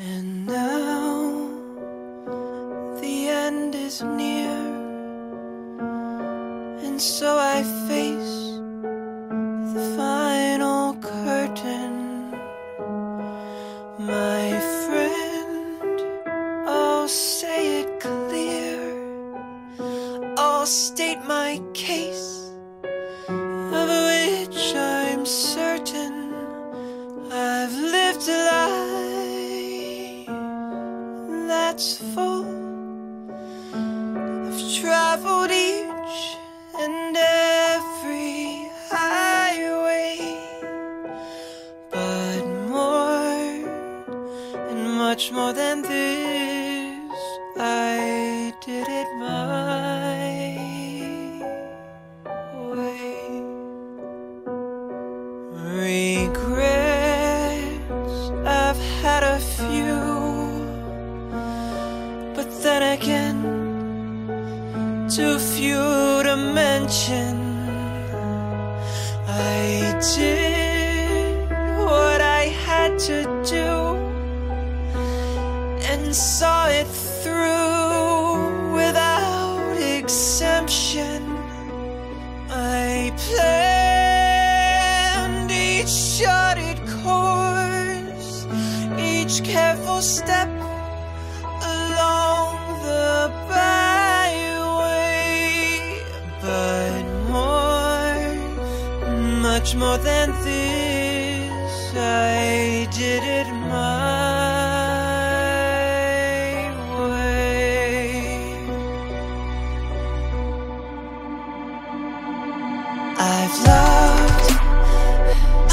And now the end is near, and so I face the final curtain. My friend, I'll say it clear, I'll state my case, of which I'm certain. I've lived a life that's full. I've traveled each and every highway, but more and much more than this, I did it my way. Regrets, I've had a few, but then again, too few to mention. I did what I had to do and saw it through without exemption. I planned each charted course, each careful step along the byway, but more, much more than this, I did it my way. I've loved,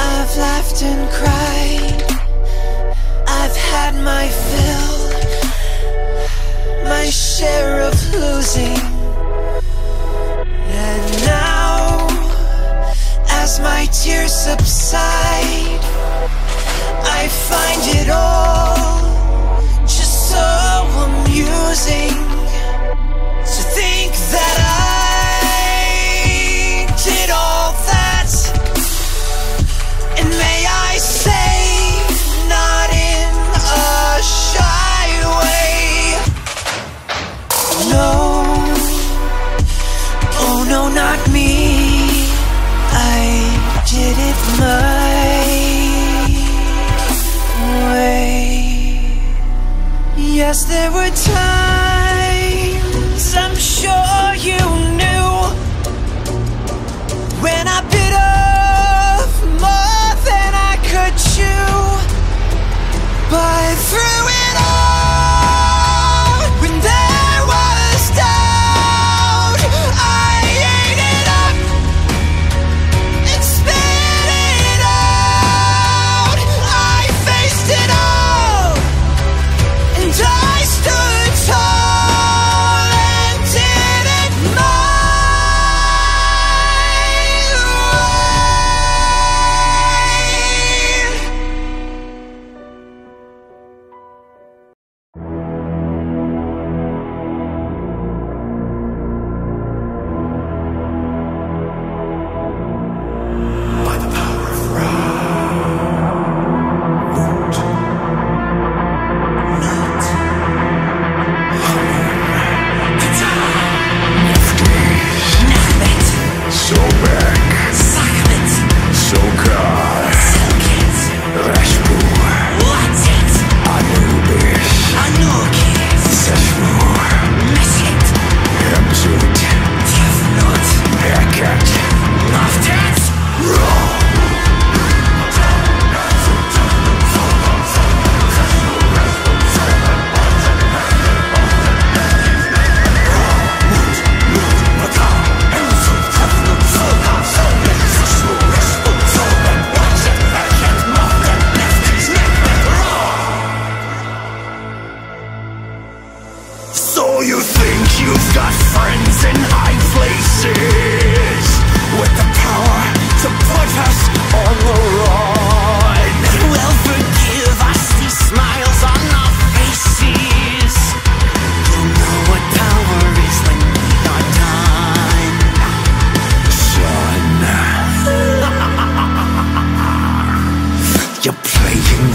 I've laughed and cried, I've had my fill, my share of losing. And now, as my tears subside, I find it all just so amusing to think that I did all that. And may I say, not in a shy way. No, oh no, not me. I did it my way. Yes, there were times, I'm sure you knew, when I bit off more than I could chew. But through it all, when there was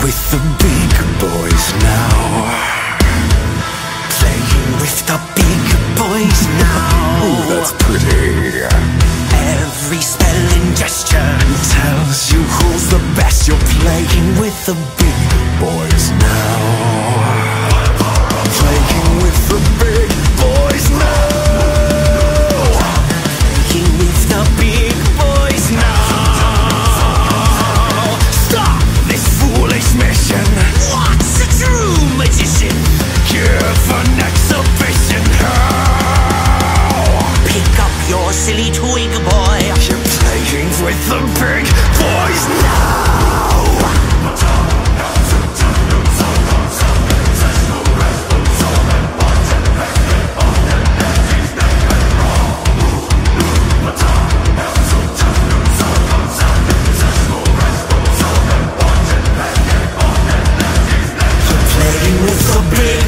with the big boys now. What's up, bitch?